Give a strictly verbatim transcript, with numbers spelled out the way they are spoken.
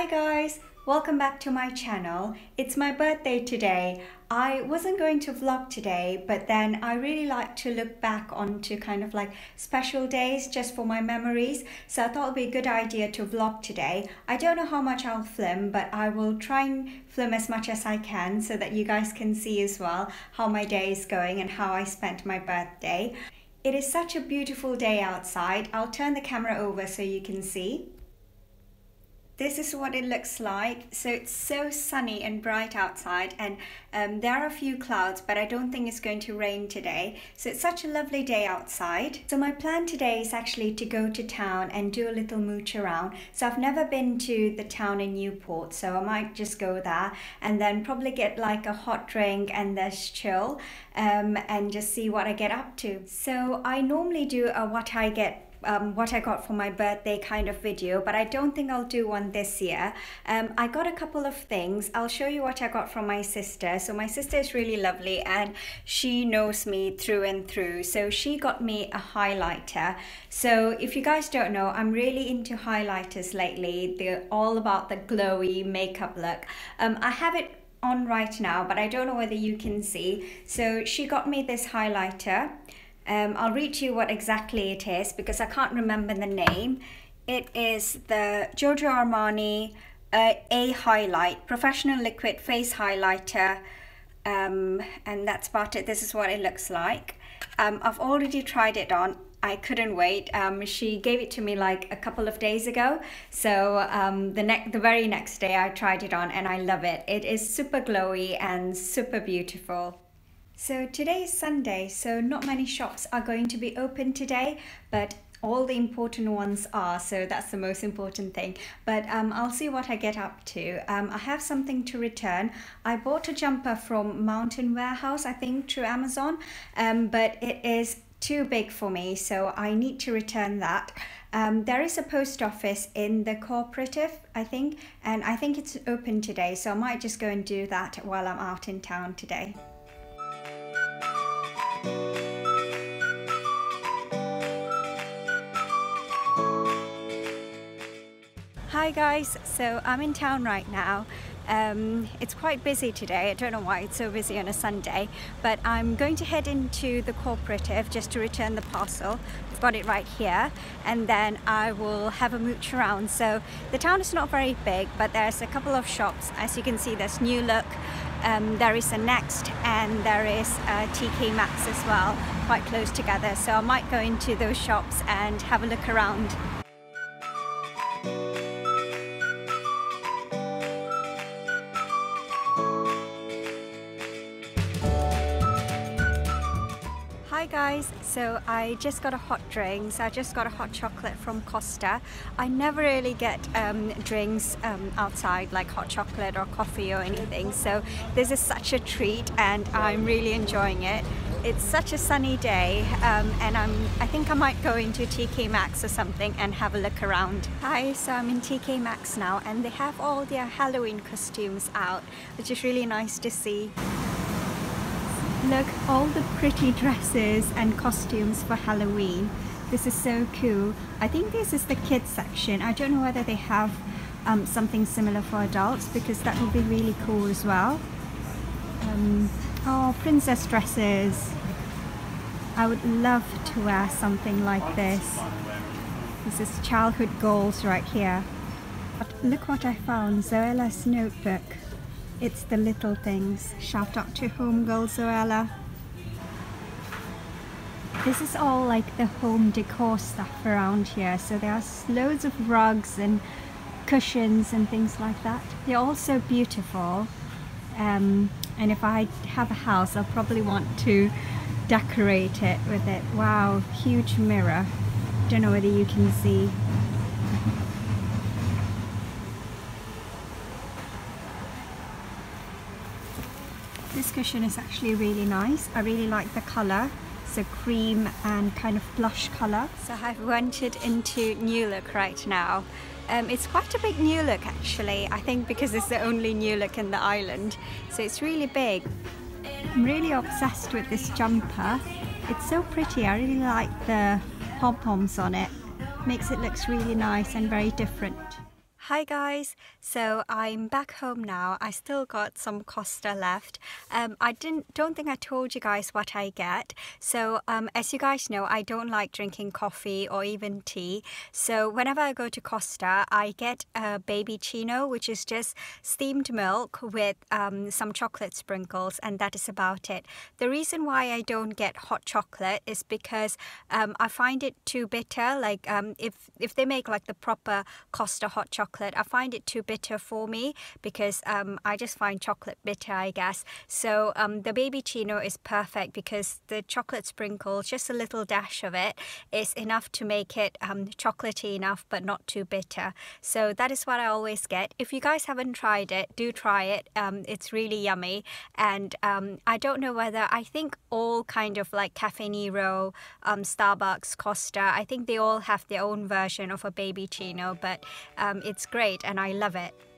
Hi guys, welcome back to my channel. It's my birthday today. I wasn't going to vlog today, but then I really like to look back onto kind of like special days just for my memories. So I thought it'd be a good idea to vlog today. I don't know how much I'll film, but I will try and film as much as I can so that you guys can see as well how my day is going and how I spent my birthday. It is such a beautiful day outside. I'll turn the camera over so you can see. This is what it looks like. So it's so sunny and bright outside, and um, there are a few clouds, but I don't think it's going to rain today. So it's such a lovely day outside. So my plan today is actually to go to town and do a little mooch around. So I've never been to the town in Newport, so I might just go there and then probably get like a hot drink and just chill um, and just see what I get up to. So I normally do a what I get Um, what I got for my birthday kind of video, but I don't think I'll do one this year. Um, I got a couple of things. I'll show you what I got from my sister. So my sister is really lovely and she knows me through and through. So she got me a highlighter. So if you guys don't know, I'm really into highlighters lately. They're all about the glowy makeup look. Um, I have it on right now, but I don't know whether you can see. So she got me this highlighter. Um, I'll read to you what exactly it is because I can't remember the name. It is the Giorgio Armani uh, A Highlight, Professional Liquid Face Highlighter. Um, and that's about it. This is what it looks like. Um, I've already tried it on. I couldn't wait. Um, she gave it to me like a couple of days ago. So um, the, ne the very next day I tried it on and I love it. It is super glowy and super beautiful. So today is Sunday, so not many shops are going to be open today, but all the important ones are, so that's the most important thing. But um, I'll see what I get up to. Um, I have something to return. I bought a jumper from Mountain Warehouse, I think, through Amazon, um, but it is too big for me, so I need to return that. Um, there is a post office in the cooperative, I think, and I think it's open today, so I might just go and do that while I'm out in town today. Hi guys, so I'm in town right now. Um, it's quite busy today. I don't know why it's so busy on a Sunday, but I'm going to head into the cooperative just to return the parcel. I've got it right here, and then I will have a mooch around. So the town is not very big, but there's a couple of shops. As you can see, there's New Look, um, there is a Next, and there is a T K Maxx as well, quite close together. So I might go into those shops and have a look around. Hi guys, so I just got a hot drink. So I just got a hot chocolate from Costa. I never really get um, drinks um, outside, like hot chocolate or coffee or anything. So this is such a treat and I'm really enjoying it. It's such a sunny day um, and I'm, I think I might go into T K Maxx or something and have a look around. Hi, so I'm in T K Maxx now and they have all their Halloween costumes out, which is really nice to see. Look, all the pretty dresses and costumes for Halloween. This is so cool. I think this is the kids section. I don't know whether they have um, something similar for adults because that would be really cool as well. Um, oh, princess dresses. I would love to wear something like this. This is childhood goals right here. But look what I found, Zoella's notebook. It's the little things. Shout out to homegirl Zoella. This is all like the home decor stuff around here. So there are loads of rugs and cushions and things like that. They're all so beautiful. Um, and if I have a house, I'll probably want to decorate it with it. Wow, huge mirror. Don't know whether you can see. This cushion is actually really nice. I really like the colour. It's a cream and kind of blush colour. So I've ventured into New Look right now. Um, it's quite a big New Look actually, I think because it's the only New Look in the island. So it's really big. I'm really obsessed with this jumper. It's so pretty. I really like the pom-poms on it. Makes it look really nice and very different. Hi guys, so I'm back home now. I still got some Costa left. Um, I didn't, don't think I told you guys what I get. So um, as you guys know, I don't like drinking coffee or even tea. So whenever I go to Costa, I get a babyccino, which is just steamed milk with um, some chocolate sprinkles, and that is about it. The reason why I don't get hot chocolate is because um, I find it too bitter. Like um, if, if they make like the proper Costa hot chocolate, I find it too bitter for me because um, I just find chocolate bitter, I guess. So um, the babyccino is perfect because the chocolate sprinkle, just a little dash of it, is enough to make it um, chocolatey enough but not too bitter. So that is what I always get. If you guys haven't tried it, do try it. Um, it's really yummy. And um, I don't know whether, I think all kind of like Cafe Nero, um, Starbucks, Costa, I think they all have their own version of a babyccino, but um, it's great and I love it.